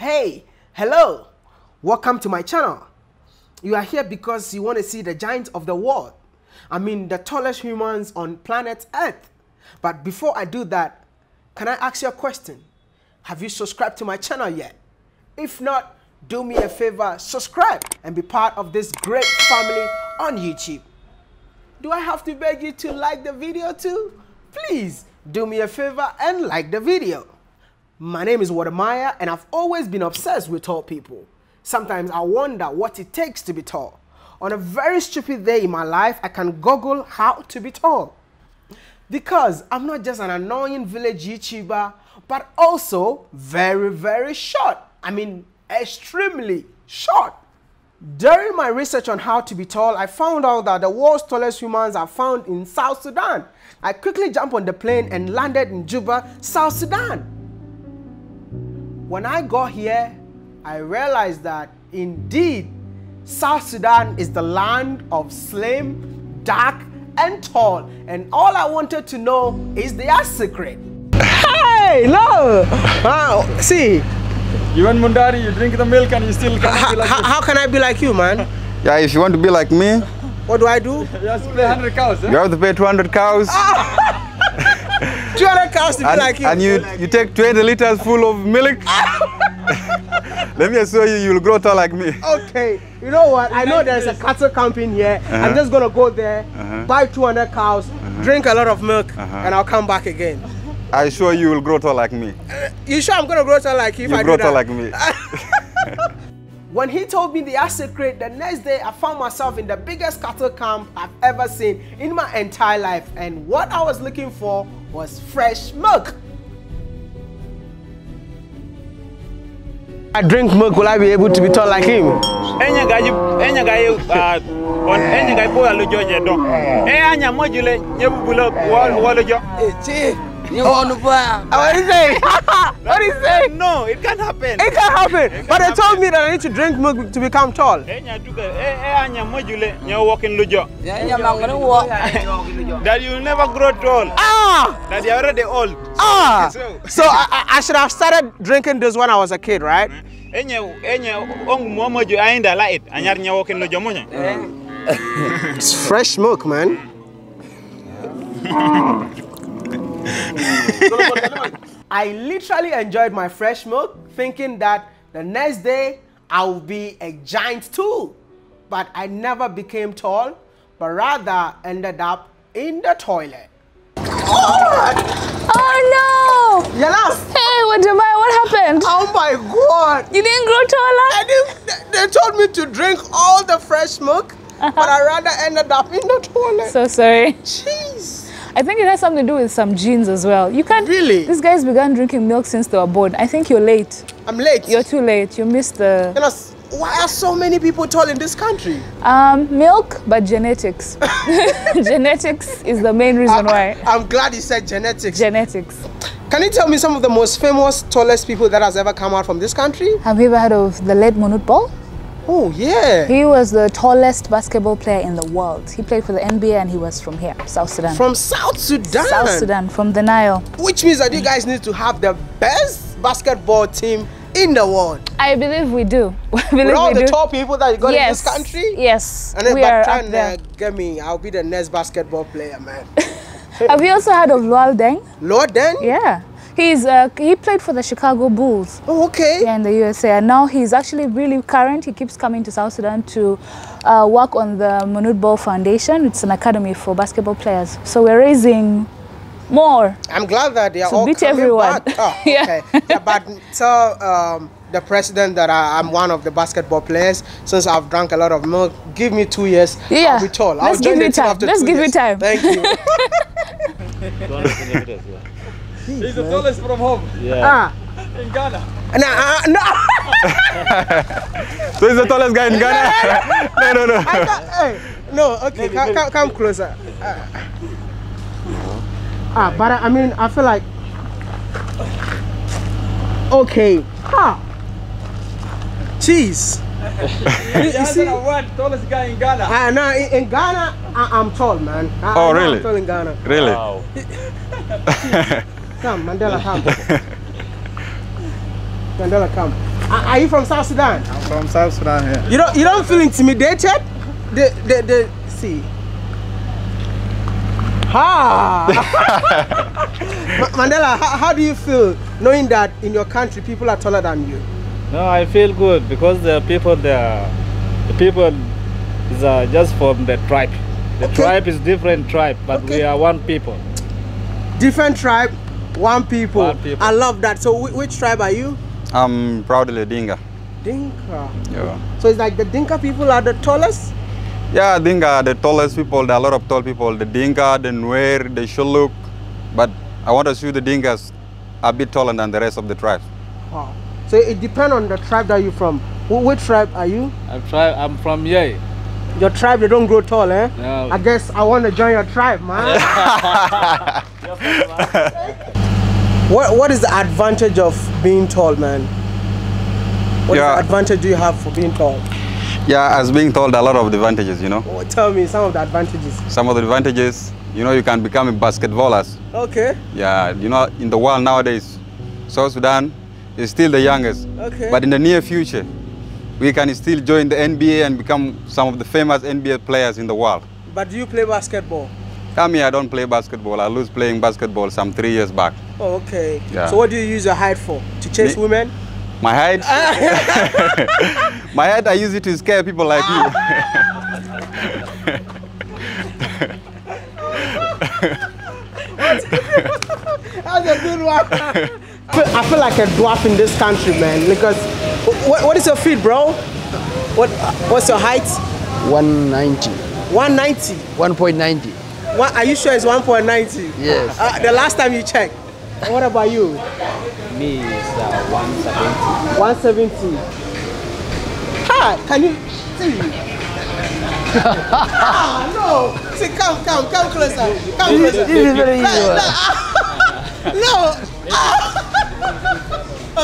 Hey, hello, welcome to my channel. You are here because you want to see the giants of the world. I mean, the tallest humans on planet Earth. But before I do that, can I ask you a question? Have you subscribed to my channel yet? If not, do me a favor, subscribe and be part of this great family on YouTube. Do I have to beg you to like the video too? Please do me a favor and like the video. My name is Wode Maya, and I've always been obsessed with tall people. Sometimes I wonder what it takes to be tall. On a very stupid day in my life, I can Google how to be tall. Because I'm not just an annoying village YouTuber, but also very, very short. I mean, extremely short. During my research on how to be tall, I found out that the world's tallest humans are found in South Sudan. I quickly jumped on the plane and landed in Juba, South Sudan. When I got here, I realized that indeed, South Sudan is the land of slim, dark, and tall, and all I wanted to know is their secret. Hey, no! Wow, see. You want Mundari, you drink the milk and you still can't be like you. How can I be like you, man? Yeah, if you want to be like me. What do I do? You have to pay 100 cows. Eh? You have to pay 200 cows. 200 cows to be like you. And you take 20 liters full of milk. Let me assure you, you'll grow tall like me. Okay, you know what? I know there's a cattle camping here. I'm just gonna go there, buy 200 cows, drink a lot of milk, and I'll come back again. I assure you, you'll grow tall like me. You sure I'm gonna grow tall like you? You'll grow tall like me. When he told me the secret, the next day I found myself in the biggest cattle camp I've ever seen in my entire life, and what I was looking for was fresh milk. I drink milk, will I be able to be tall like him? What is it? What is it? No, it can't happen. It can't happen. It but they told me that I need to drink milk to become tall. That you'll never grow tall. Ah! That you're already old. Ah! So I should have started drinking this when I was a kid, right? It's fresh milk, man. I literally enjoyed my fresh milk, thinking that the next day I will be a giant too. But I never became tall, but rather ended up in the toilet. Oh, oh no! Janas! Hey, what happened? Oh my god! You didn't grow taller? They told me to drink all the fresh milk, but I rather ended up in the toilet. So sorry. Jeez. I think it has something to do with some genes as well. You can't really. These guys began drinking milk since they were born. I think you're late. I'm late. You're too late. You missed the. You know, why are so many people tall in this country? Milk, but genetics. Genetics is the main reason why. I'm glad you said genetics. Genetics. Can you tell me some of the most famous tallest people that has ever come out from this country? Have you ever heard of the late Manute Bol? Oh, yeah. He was the tallest basketball player in the world. He played for the NBA and he was from here, South Sudan. From South Sudan? South Sudan, from the Nile. Which means that you guys need to have the best basketball team in the world. I believe we do. With all the tall people that you got in this country? Yes, and then we are up there. Get me, I'll be the next basketball player, man. Have you also heard of Luol Deng? Luol Deng? Yeah. He played for the Chicago Bulls. Oh, okay. Yeah, in the USA. And now he's actually really current. He keeps coming to South Sudan to work on the Manute Bol Foundation. It's an academy for basketball players. So we're raising more. I'm glad that they are all coming everyone. Back. Oh, yeah. Okay. Yeah, but tell the president that I'm one of the basketball players. Since I've drunk a lot of milk, give me 2 years. Yeah. I'll be tall. Let's give you time. Let's give you time. Thank you. He's the tallest from home. Yeah. In Ghana. No. So he's the tallest guy in Ghana? No. Okay, come closer. But I mean, I feel like. Okay. Jeez. You see, tallest guy in Ghana. No, in Ghana, I'm tall, man. Oh, really? I'm tall in Ghana. Really? Wow. Come, Mandela, come. Mandela, come. Are you from South Sudan? I'm from South Sudan, yeah. You don't feel intimidated? See. Ha! Mandela, how do you feel knowing that in your country people are taller than you? No, I feel good because the people there, the people is just from the tribe. The tribe is different tribe, but we are one people. Different tribe, one people. I love that. So which tribe are you? I'm proudly Dinka. Dinka? Yeah. So it's like the Dinka people are the tallest? Yeah, Dinka are the tallest people. There are a lot of tall people. The Dinka, the Nuer, the Shuluk. But I want to show the Dinkas a bit taller than the rest of the tribes. Wow. So it depends on the tribe that you're from. Which tribe are you? I'm from Yei. Your tribe, they don't grow tall, eh? No. I guess I want to join your tribe, man. What is the advantage of being tall, man? What advantage do you have for being tall? Yeah, as being told, a lot of the advantages, you know. Oh, tell me some of the advantages. Some of the advantages, you know, you can become a basketballers. Okay. Yeah, you know, in the world nowadays, South Sudan is still the youngest. Okay. But in the near future, we can still join the NBA and become some of the famous NBA players in the world. But do you play basketball? I mean, I don't play basketball. I lose playing basketball some 3 years back. Oh, okay. Yeah. So what do you use your height for? To chase women? My height? My height, I use it to scare people like you. That's a good one. I feel like a dwarf in this country, man. Because, what is your feet, bro? What's your height? 190. 190? 1.90. Are you sure it's 1.90? Yes. The last time you checked. What about you? Me is 170. 170. Ha! Can you see? Ah, no! See, come closer. Come closer. This is very easy. No.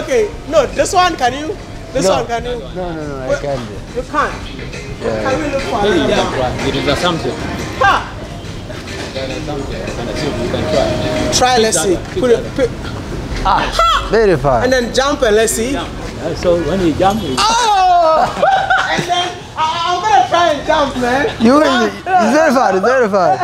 Okay. No, this one can you? This one can you? No, I can't. You can't. Can we look for another one? It is assumption. Ha! Try. Let's see. Ah, very far. And then jump and let's see. So when you jump, oh! And then I'm gonna try and jump, man. You will. It's very far. It's very far.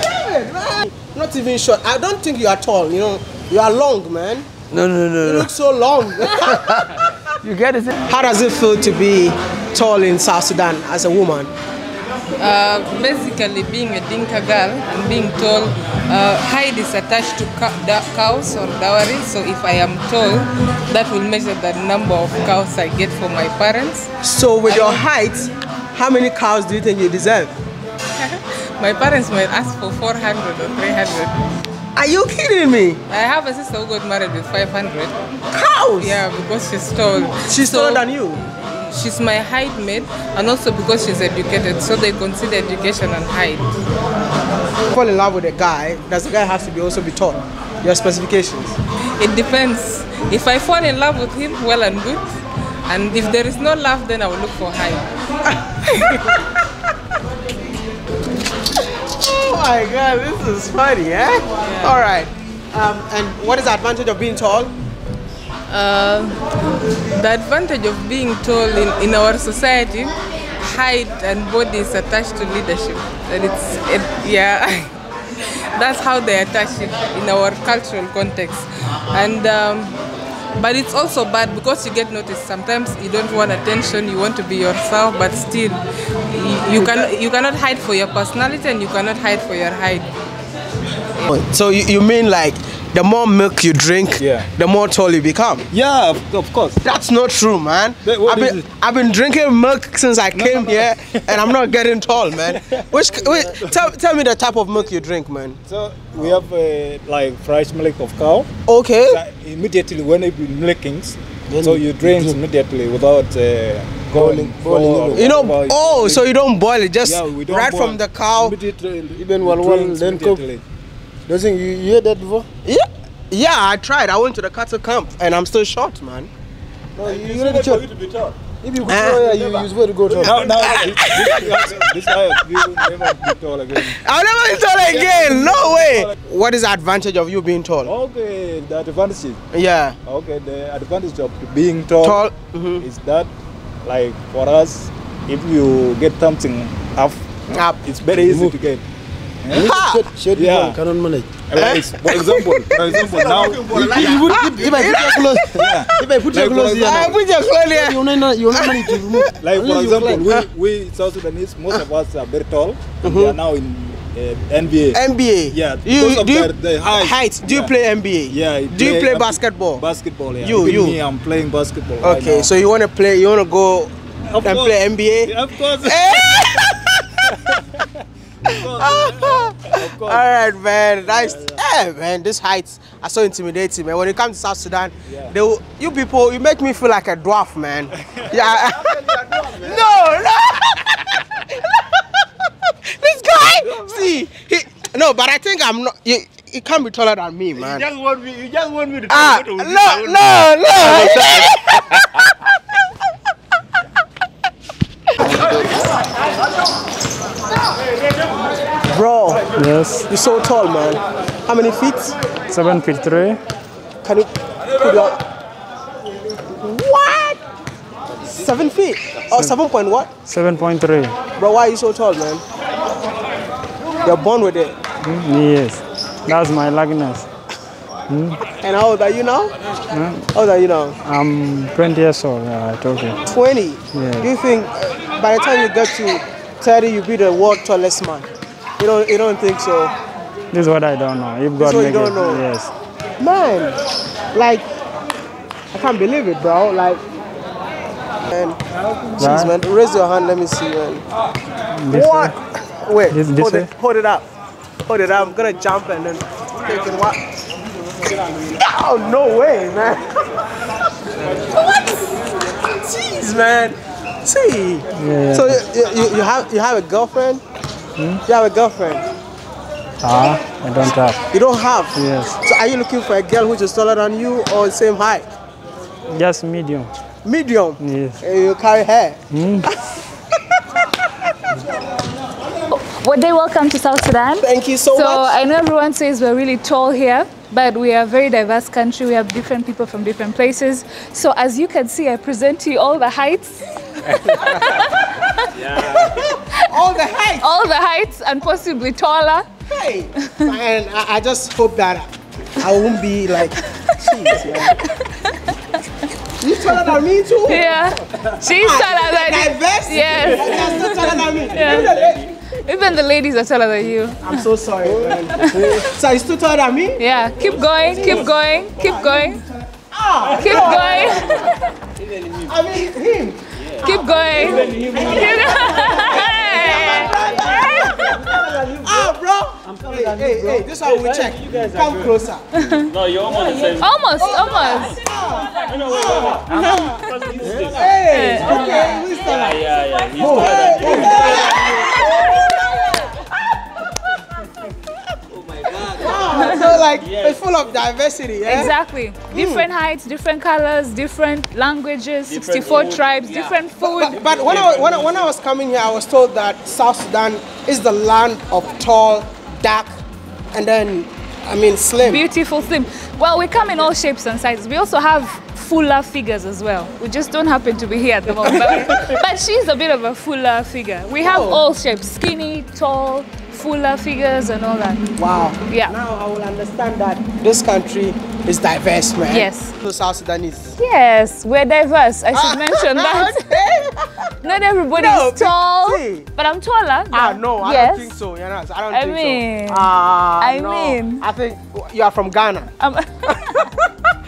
Damn it, man! Not even short. I don't think you are tall. You know, you are long, man. No. You look so long. You get it. How does it feel to be tall in South Sudan as a woman? Basically, being a Dinka girl and being tall, height is attached to cows or dowry. So if I am tall, that will measure the number of cows I get from my parents. So with your height, how many cows do you think you deserve? My parents might ask for 400 or 300. Are you kidding me? I have a sister who got married with 500. Cows? Yeah, because she's tall. She's taller than you? She's my height mate, and also because she's educated, so they consider education and height. Fall in love with a guy, does the guy have to also be tall? Your specifications? It depends. If I fall in love with him, well and good. And if there is no love, then I will look for height. Oh my God, this is funny, eh? Yeah. All right. And what is the advantage of being tall? The advantage of being tall in our society, height and body is attached to leadership. And that's how they attach it in our cultural context. And but it's also bad because you get noticed. Sometimes you don't want attention, you want to be yourself, but still you cannot hide for your personality and you cannot hide for your height. Yeah. So you mean like the more milk you drink, the more tall you become? Yeah, of course. That's not true, man. I've been drinking milk since I came here and I'm not getting tall, man. Tell me the type of milk you drink, man. So we have like fresh milk of cow. Okay. Like, immediately when it be milking, so you drink immediately without boiling. You know, so you don't boil it, just right boil. From the cow. Even one then cook. Don't think you heard that before? Yeah, I tried. I went to the cattle camp and I'm still short, man. No, you need to be tall. If you go you swear to go to now this guy, you will never be tall again. I'll never be tall again. No way. What is the advantage of you being tall? Okay, the advantage. Yeah. Okay, the advantage of being tall is that, like, for us, if you get something up, it's very easy to get. Yeah. Cannot manage. For example, now if I put your clothes here, you not manage to remove. Like for example, we South Sudanese, most of us are very tall. And we are now in NBA. NBA. Yeah. Because of the height. Do you play NBA? Yeah. Do you play basketball? Basketball. Yeah. Me, I'm playing basketball. Okay. Right now. So you want to play? You want to go and play NBA? Yeah, of course. Of course. All right, man. Nice. Yeah, man. These heights are so intimidating, man. When you come to South Sudan, you people, you make me feel like a dwarf, man. Yeah. No. This guy. See, but I think I'm not. He can't be taller than me, man. You just want me to. Bro, yes. You're so tall, man. How many feet? 7'3". Can you put your... What? 7 feet? Or 7 point what? 7.3. Bro, why are you so tall, man? You're born with it. Yes, that's my likeness. And how old are you now? How old are you now? I'm 20 years old, I told you. 20? Yeah. Do you think by the time you get to 30, you'll be the world's tallest man? You don't think so? This is what I don't know. If God makes it, yes. Man, like, I can't believe it, bro. Like, man, jeez, man. Raise your hand. Let me see, man. This what? Way? Wait. This hold way? It. Hold it up. Hold it up. I'm gonna jump and then take it. What? Oh, no way, man. What? Jeez, man. See. Yeah. So you have a girlfriend? You have a girlfriend? I don't have. You don't have? Yes. So are you looking for a girl which is taller than you or same height? Just medium. Medium? Yes. And you carry hair? Wode, welcome to South Sudan. Thank you so much. So I know everyone says we're really tall here, but we are a very diverse country. We have different people from different places. So as you can see, I present to you all the heights. All the heights. All the heights and possibly taller. Hey, man, I just hope that I won't be like, jeez, yeah. You taller than me too? Yeah. She's taller than you. Diverse? Yes. Taller than me. Yeah. Even the ladies are taller than you. I'm so sorry, man. So you still taller than me? Yeah. Keep going, keep going, keep going. Keep going. I mean, him. Keep going. Bro. Hey, this is how we check. Come closer. No, you're almost the same. Almost. Hey, okay, we start. Yeah. So like, it's full of diversity, yeah? Exactly. Different heights, different colors, different languages, different 64 food. Tribes, different food. But when I was coming here, I was told that South Sudan is the land of tall, dark, and then, I mean, slim. Beautiful, slim. Well, we come in all shapes and sizes. We also have fuller figures as well. We just don't happen to be here at the moment. But she's a bit of a fuller figure. We have all shapes, skinny, tall, fuller figures and all that. Wow. Yeah. Now I will understand that this country is diverse, man. Yes. So South Sudanese. Yes, we're diverse. I should mention that. Okay. Not everybody is tall, but I'm taller. I don't think so. You're not. I don't think so. I mean. I think you are from Ghana.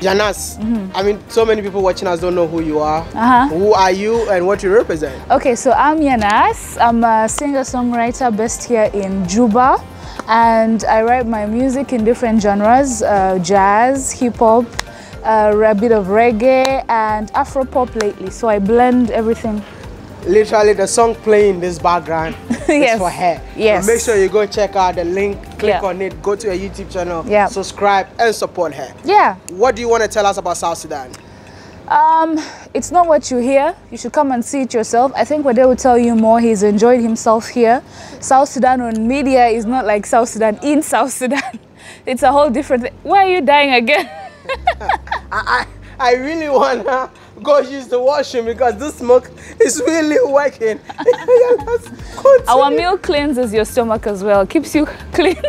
Janas, I mean, so many people watching us don't know who you are. Who are you and what you represent? Okay, so I'm Janas. I'm a singer-songwriter based here in Juba. And I write my music in different genres, jazz, hip-hop, a bit of reggae, and Afro-pop lately. So I blend everything. Literally, the song playing in this background is for her. Yes. So make sure you go check out the link, click on it, go to her YouTube channel, subscribe and support her. Yeah. What do you want to tell us about South Sudan? It's not what you hear. You should come and see it yourself. I think Wode will tell you more. He's enjoyed himself here. South Sudan on media is not like South Sudan in South Sudan. It's a whole different thing. Why are you dying again? I really want to go use the washroom because this smoke is really working. Our meal cleanses your stomach as well. Keeps you clean.